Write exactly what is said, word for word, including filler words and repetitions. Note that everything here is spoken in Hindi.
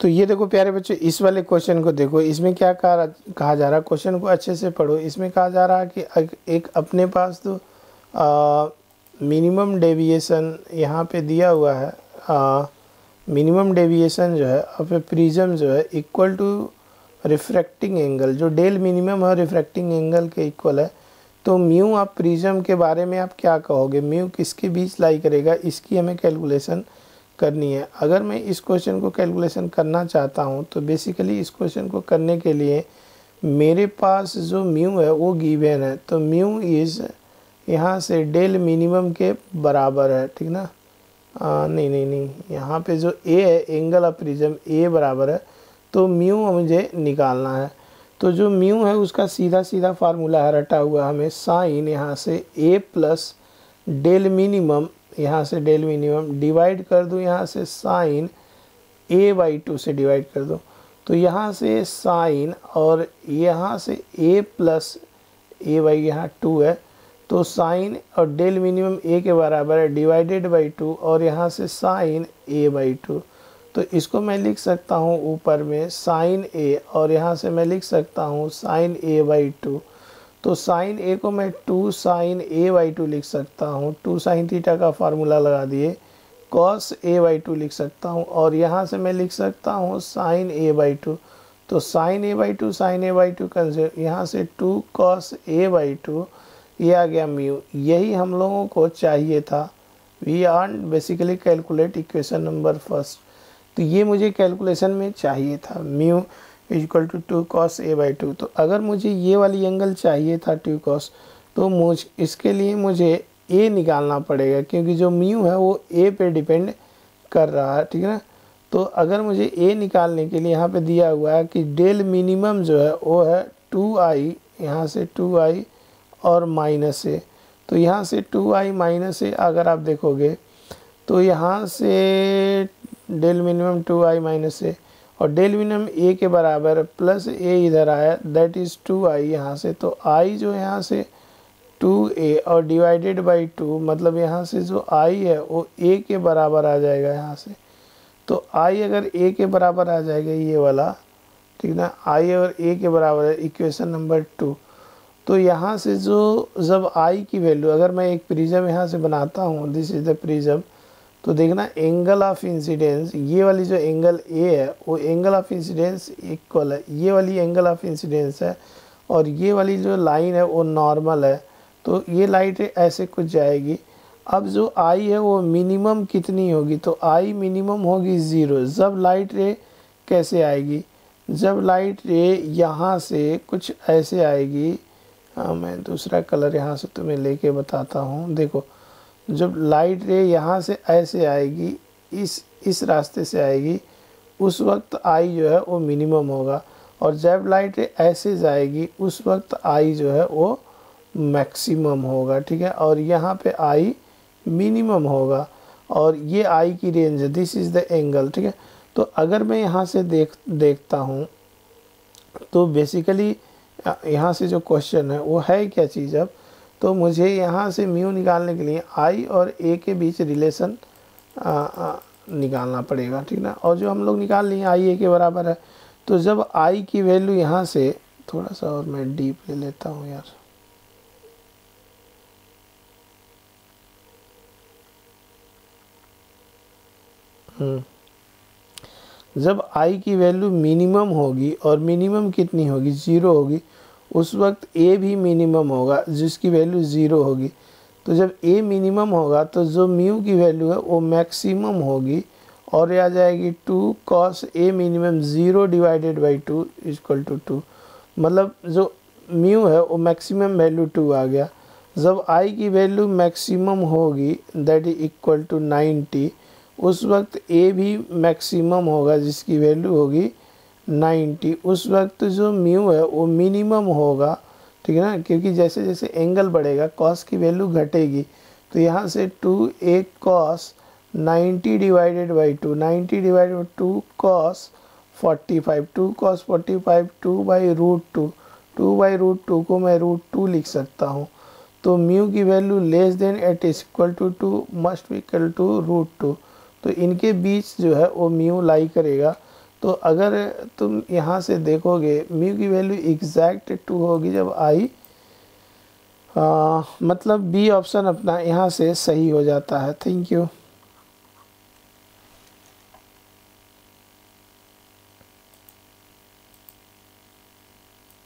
तो ये देखो प्यारे बच्चों, इस वाले क्वेश्चन को देखो, इसमें क्या कहा जा रहा है, क्वेश्चन को अच्छे से पढ़ो। इसमें कहा जा रहा है कि एक अपने पास तो मिनिमम डेविएशन यहाँ पे दिया हुआ है, मिनिमम डेविएशन जो है ऑफ ए प्रिज्म जो है इक्वल टू रिफ्रैक्टिंग एंगल, जो डेल मिनिमम है रिफ्रैक्टिंग एंगल के इक्वल है। तो म्यू आप प्रिज्म के बारे में आप क्या कहोगे, म्यू किसके बीच लाई करेगा, इसकी हमें कैलकुलेशन करनी है। अगर मैं इस क्वेश्चन को कैलकुलेशन करना चाहता हूं तो बेसिकली इस क्वेश्चन को करने के लिए मेरे पास जो म्यू है वो गिवन है। तो म्यू इज़ यहाँ से डेल मिनिमम के बराबर है, ठीक ना। आ, नहीं नहीं नहीं यहाँ पे जो ए है एंगल ऑफ प्रिज्म ए बराबर है, तो म्यू मुझे निकालना है। तो जो म्यू है उसका सीधा सीधा फार्मूला है रटा हुआ हमें, साइन यहाँ से ए प्लस डेल मिनिमम, यहाँ से डेल मिनिमम डिवाइड कर दूँ, यहाँ से साइन ए बाई टू से डिवाइड कर दूँ। तो यहाँ से साइन और यहाँ से ए प्लस ए बाई यहाँ टू है, तो साइन और डेल मिनिमम ए के बराबर है डिवाइडेड बाई टू, और यहाँ से साइन ए बाई टू। तो इसको मैं लिख सकता हूँ ऊपर में साइन ए, और यहाँ से मैं लिख सकता हूँ साइन ए बाई टू। तो साइन ए को मैं two sine A by two लिख सकता हूँ, टू साइन थीटा का फार्मूला लगा दिए, कॉस ए बाई टू लिख सकता हूँ, और यहाँ से मैं लिख सकता हूँ साइन ए बाई टू। तो sine A by two sine A by two consider, यहाँ से two cos A by two, ये आ गया म्यू। यही हम लोगों को चाहिए था, we are basically calculate equation number first. तो ये मुझे कैलकुलेशन में चाहिए था, mu equal to two cos A by two. तो अगर मुझे ये वाली एंगल चाहिए था टू कॉस, तो मुझ इसके लिए मुझे ए निकालना पड़ेगा, क्योंकि जो म्यू है वो ए पे डिपेंड कर रहा है, ठीक है ना। तो अगर मुझे ए निकालने के लिए यहाँ पे दिया हुआ है कि डेल मिनिमम जो है वो है टू आई, यहाँ से टू आई और माइनस ए। तो यहाँ से टू आई माइनस ए अगर आप देखोगे तो यहाँ से del minimum two I minus A, और डेल मिनिमम ए के बराबर प्लस ए इधर आया दैट इज़ टू आई यहाँ से, तो आई जो यहाँ से टू ए और डिवाइडेड बाई टू, मतलब यहाँ से जो आई है वो ए के बराबर आ जाएगा यहाँ से। तो आई अगर ए के बराबर आ जाएगा ये वाला, ठीक ना, आई अगर ए के बराबर है इक्वेशन नंबर टू। तो यहाँ से जो जब आई की वैल्यू, अगर मैं एक प्रिज्म यहाँ से बनाता हूँ, दिस इज़ द प्रिज्म, तो देखना एंगल ऑफ इंसिडेंस, ये वाली जो एंगल ए है वो एंगल ऑफ इंसिडेंस इक्वल है, ये वाली एंगल ऑफ इंसिडेंस है, और ये वाली जो लाइन है वो नॉर्मल है। तो ये लाइट ऐसे कुछ जाएगी। अब जो आई है वो मिनिमम कितनी होगी, तो आई मिनिमम होगी ज़ीरो। जब लाइट रे कैसे आएगी, जब लाइट रे यहाँ से कुछ ऐसे आएगी, हाँ मैं दूसरा कलर यहाँ से तुम्हें लेके बताता हूँ। देखो जब लाइट रे यहाँ से ऐसे आएगी, इस इस रास्ते से आएगी, उस वक्त आई जो है वो मिनिमम होगा, और जब लाइट रे ऐसे जाएगी उस वक्त आई जो है वो मैक्सिमम होगा, ठीक है। और यहाँ पे आई मिनिमम होगा, और ये आई की रेंज है, दिस इज़ द एंगल, ठीक है। तो अगर मैं यहाँ से देख देखता हूँ तो बेसिकली यहाँ से जो क्वेश्चन है वो है क्या चीज़। अब तो मुझे यहाँ से म्यू निकालने के लिए आई और ए के बीच रिलेशन आ, आ, निकालना पड़ेगा, ठीक ना। और जो हम लोग निकाल लिए आई ए के बराबर है। तो जब आई की वैल्यू यहाँ से थोड़ा सा और मैं डीप ले लेता हूँ यार, हम्म जब आई की वैल्यू मिनिमम होगी, और मिनिमम कितनी होगी, ज़ीरो होगी, उस वक्त ए भी मिनिमम होगा जिसकी वैल्यू ज़ीरो होगी। तो जब ए मिनिमम होगा तो जो म्यू की वैल्यू है वो मैक्सिमम होगी, और यह आ जाएगी two cos A minimum zero divided by two equal to two, मतलब जो म्यू है वो मैक्सिमम वैल्यू टू आ गया। जब आई की वैल्यू मैक्सिमम होगी that is equal to ninety, उस वक्त ए भी मैक्सिमम होगा जिसकी वैल्यू होगी नाइन्टी, उस वक्त जो म्यू है वो मिनिमम होगा, ठीक है ना, क्योंकि जैसे जैसे एंगल बढ़ेगा कॉस की वैल्यू घटेगी। तो यहाँ से two A cos ninety divided by two, ninety divided by two cos forty five, two cos forty five, two by root two, two by root two को मैं रूट टू लिख सकता हूँ। तो म्यू की value less than eight is equal to two must equal to root two. तो इनके बीच जो है वो म्यू लाई करेगा। तो अगर तुम यहाँ से देखोगे म्यू की वैल्यू एग्जैक्ट टू होगी जब आई आ, मतलब बी ऑप्शन अपना यहाँ से सही हो जाता है। Thank you.